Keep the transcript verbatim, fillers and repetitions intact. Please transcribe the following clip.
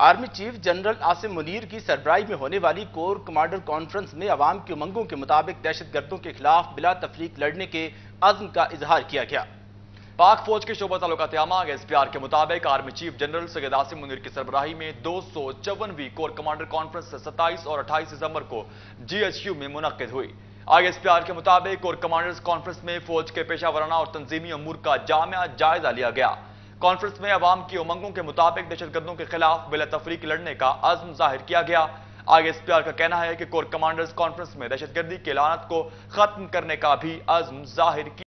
Army chief general Asim Munir की सरबराही में होने वाली कोर कमांडर कॉन्फ्रेंस में अवाम की उमंगों के मुताबिक दहशतगर्दों के खिलाफ बिला तफरीक लड़ने के अज़्म का इजहार किया गया। पाक फौज के शोबा तालुकात आमा आई एस पी आर के मुताबिक army chief general Syed Asim Munir की सरबराही में दो सौ चौवनवीं कोर कमांडर कॉन्फ्रेंस सत्ताईस और अट्ठाईस दिसंबर को जी एच क्यू में मुनक्किद हुई। आई एस पी आर के मुताबिक कोर कमांडर्स कॉन्फ्रेंस में फौज के पेशा वराना और तंजीमी अमूर का जामिया जायजा लिया गया। कॉन्फ्रेंस में अवाम की उमंगों के मुताबिक दहशतगर्दों के खिलाफ बिला तफरीक लड़ने का आज़म जाहिर किया गया। आई एस पी आर का कहना है कि कोर कमांडर्स कॉन्फ्रेंस में दहशतगर्दी के लानत को खत्म करने का भी आज़म जाहिर किया